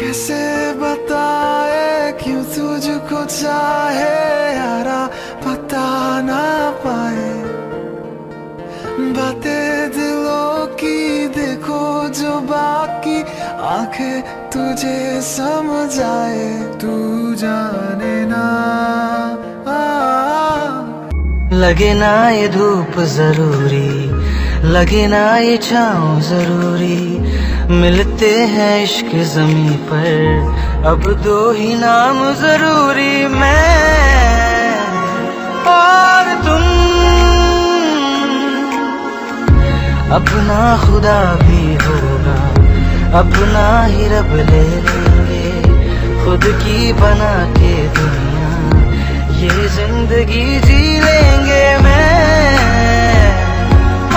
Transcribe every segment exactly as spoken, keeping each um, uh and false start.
कैसे बताए क्यों तुझको चाहे यारा पता ना पाए। बातें दिलों की देखो जो बाकी आंखें तुझे समझाए तू जाने ना। लगे ना ये धूप जरूरी, लगे ना ये छाँव जरूरी, मिलते हैं इश्क ज़मीं पर अब दो ही नाम जरूरी। मैं और तुम अपना खुदा भी होगा अपना ही रब ले लेंगे। खुद की बना के दुनिया ये जिंदगी जी लेंगे। मैं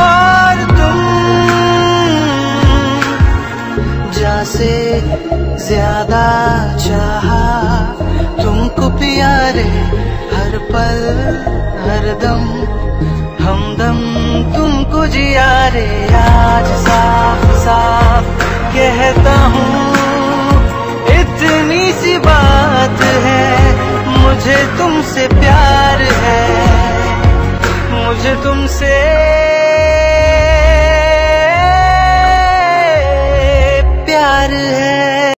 और तुम जैसे ज्यादा चाहा तुमको पिया रे हर पल हर दम हमदम तुमको जिया रे। आज साफ साफ कहता हूँ इतनी सी बात है मुझे तुमसे प्यार है मुझे तुमसे।